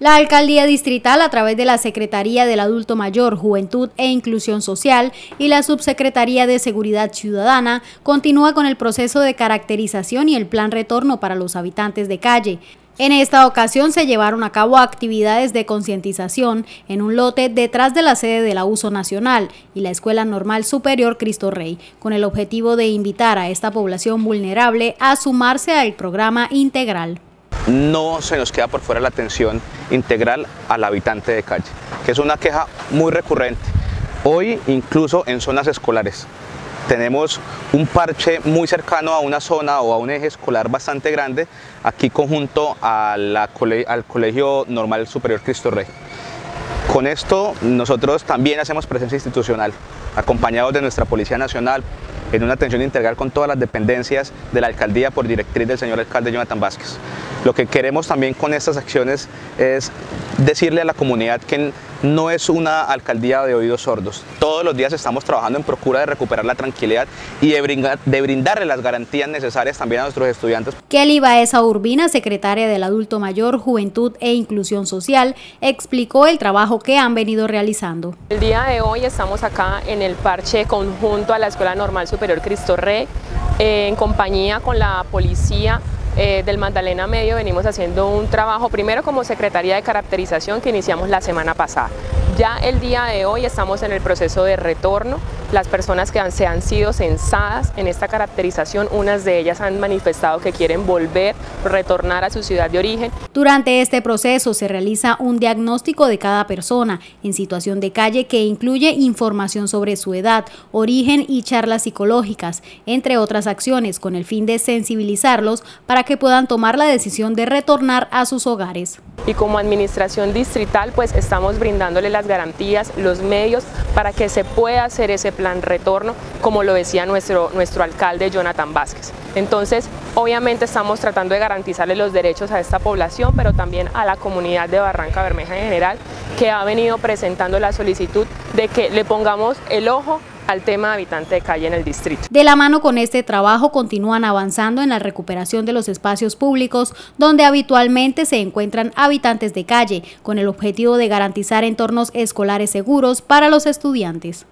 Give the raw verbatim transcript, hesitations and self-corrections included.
La Alcaldía Distrital, a través de la Secretaría del Adulto Mayor, Juventud e Inclusión Social y la Subsecretaría de Seguridad Ciudadana, continúa con el proceso de caracterización y el plan retorno para los habitantes de calle. En esta ocasión se llevaron a cabo actividades de concientización en un lote detrás de la sede de la Uso Nacional y la Escuela Normal Superior Cristo Rey, con el objetivo de invitar a esta población vulnerable a sumarse al programa integral. No se nos queda por fuera la atención integral al habitante de calle, que es una queja muy recurrente. Hoy, incluso en zonas escolares, tenemos un parche muy cercano a una zona o a un eje escolar bastante grande, aquí conjunto a la cole- al Colegio Normal Superior Cristo Rey. Con esto nosotros también hacemos presencia institucional, acompañados de nuestra Policía Nacional, en una atención integral con todas las dependencias de la Alcaldía por directriz del señor alcalde Jonathan Vázquez. Lo que queremos también con estas acciones es decirle a la comunidad que no es una alcaldía de oídos sordos. Todos los días estamos trabajando en procura de recuperar la tranquilidad y de, brindar, de brindarle las garantías necesarias también a nuestros estudiantes. Kelly Baeza Urbina, secretaria del Adulto Mayor, Juventud e Inclusión Social, explicó el trabajo que han venido realizando. El día de hoy estamos acá en el parche conjunto a la Escuela Normal Superior Cristo Rey, eh, en compañía con la policía Eh, del Magdalena Medio. Venimos haciendo un trabajo primero como Secretaría de Caracterización que iniciamos la semana pasada. Ya el día de hoy estamos en el proceso de retorno. Las personas que han, se han sido censadas en esta caracterización, unas de ellas han manifestado que quieren volver, retornar a su ciudad de origen. Durante este proceso se realiza un diagnóstico de cada persona en situación de calle que incluye información sobre su edad, origen y charlas psicológicas, entre otras acciones, con el fin de sensibilizarlos para que que puedan tomar la decisión de retornar a sus hogares. Y como administración distrital, pues estamos brindándole las garantías, los medios para que se pueda hacer ese plan retorno, como lo decía nuestro, nuestro alcalde Jonathan Vázquez. Entonces, obviamente estamos tratando de garantizarle los derechos a esta población, pero también a la comunidad de Barranca Bermeja en general, que ha venido presentando la solicitud de que le pongamos el ojo al tema habitante de calle en el distrito. De la mano con este trabajo continúan avanzando en la recuperación de los espacios públicos donde habitualmente se encuentran habitantes de calle, con el objetivo de garantizar entornos escolares seguros para los estudiantes.